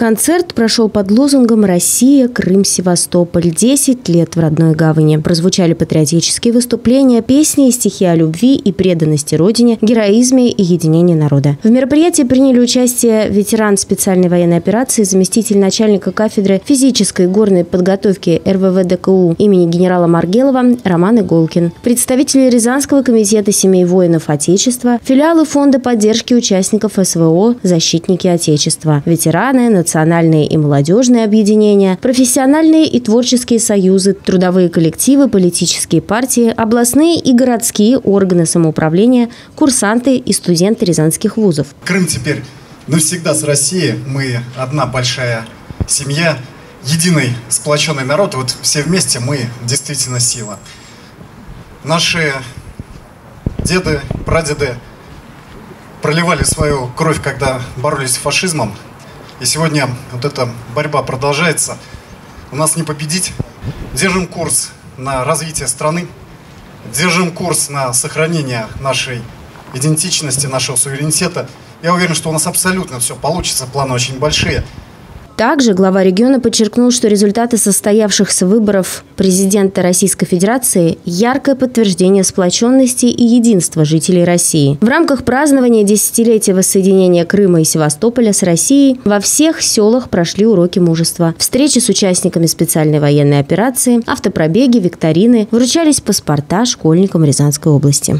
Концерт прошел под лозунгом «Россия, Крым, Севастополь. 10 лет в родной гавани». Прозвучали патриотические выступления, песни и стихи о любви и преданности Родине, героизме и единении народа. В мероприятии приняли участие ветеран специальной военной операции, заместитель начальника кафедры физической горной подготовки РВВДКУ имени генерала Маргелова Роман Иголкин, представители Рязанского комитета семей воинов Отечества, филиалы фонда поддержки участников СВО «Защитники Отечества», ветераны, национальные и молодежные объединения, профессиональные и творческие союзы, трудовые коллективы, политические партии, областные и городские органы самоуправления, курсанты и студенты рязанских вузов. Крым теперь навсегда с Россией. Мы одна большая семья, единый сплоченный народ. Вот все вместе мы действительно сила. Наши деды, прадеды проливали свою кровь, когда боролись с фашизмом. И сегодня вот эта борьба продолжается. У нас не победить. Держим курс на развитие страны. Держим курс на сохранение нашей идентичности, нашего суверенитета. Я уверен, что у нас абсолютно все получится. Планы очень большие. Также глава региона подчеркнул, что результаты состоявшихся выборов президента Российской Федерации – яркое подтверждение сплоченности и единства жителей России. В рамках празднования десятилетия воссоединения Крыма и Севастополя с Россией во всех селах прошли уроки мужества. Встречи с участниками специальной военной операции, автопробеги, викторины, вручались паспорта школьникам Рязанской области.